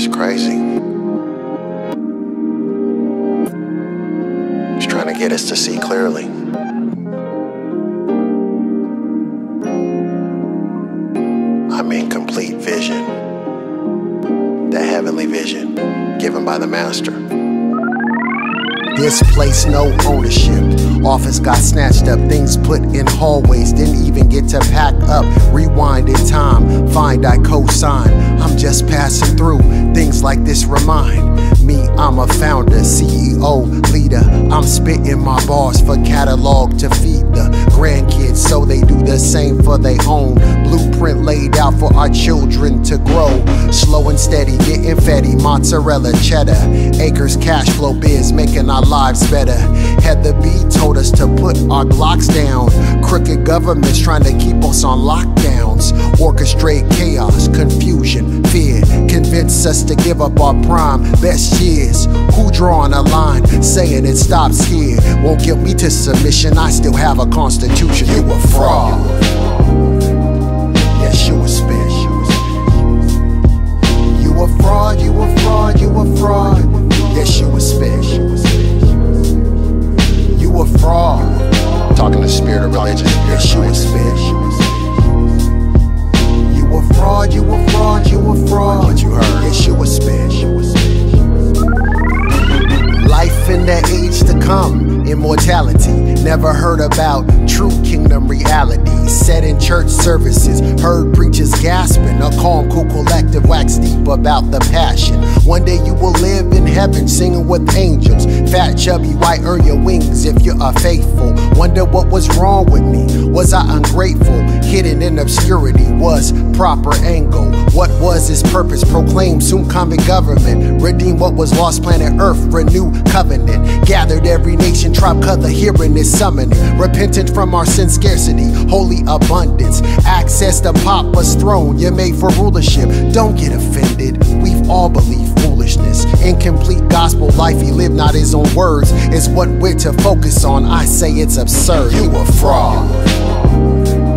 It's crazy. He's trying to get us to see clearly. I mean complete vision. That heavenly vision given by the Master. This place, no ownership. Office got snatched up, things put in hallways. Didn't even get to pack up. Rewind in time, find I co-sign. I'm just passing through, things like this remind me I'm a founder, CEO, leader. I'm spitting my bars for catalog to feed the grandkids, so they do the same for their own. Blueprint laid out for our children to grow. Slow and steady, getting fetty, mozzarella, cheddar. Acres, cash flow, biz, making our lives better. Heather B told us to put our Glocks down. Crooked governments trying to keep us on lockdowns. Orchestrate chaos, confusion, fear. Convince us to give up our prime, best years. Who drawing a line, saying it stops here? Won't get me to submission, I still have a constitution. You a fraud. Yeshua spit. You a fraud, you a fraud, you a fraud. Yeshua spit. You a fraud. Talking the spirit of religion. Yeshua spit. You a fraud, you a fraud, you a fraud. What you heard? Yeshua spit. Life in the age to come, immortality. Never heard about true kingdom reality. Said in church services, heard preachers gasping. A calm, cool collective, wax deep about the passion. One day you will live in heaven, singing with angels. Fat, chubby, white, earn your wings if you are faithful. Wonder what was wrong with me, was I ungrateful? Hidden in obscurity was proper angle. What was his purpose? Proclaim soon coming government. Redeem what was lost, planet earth, renew covenant. Gathered every nation, tribe, color, hearing this summoning. Repentant from our sin, scarcity, holy abundance. Access to Papa's throne, you're made for rulership. Don't get offended, we've all believed foolishness. Incomplete gospel life, he lived not his own words. It's what we're to focus on, I say it's absurd. You a fraud.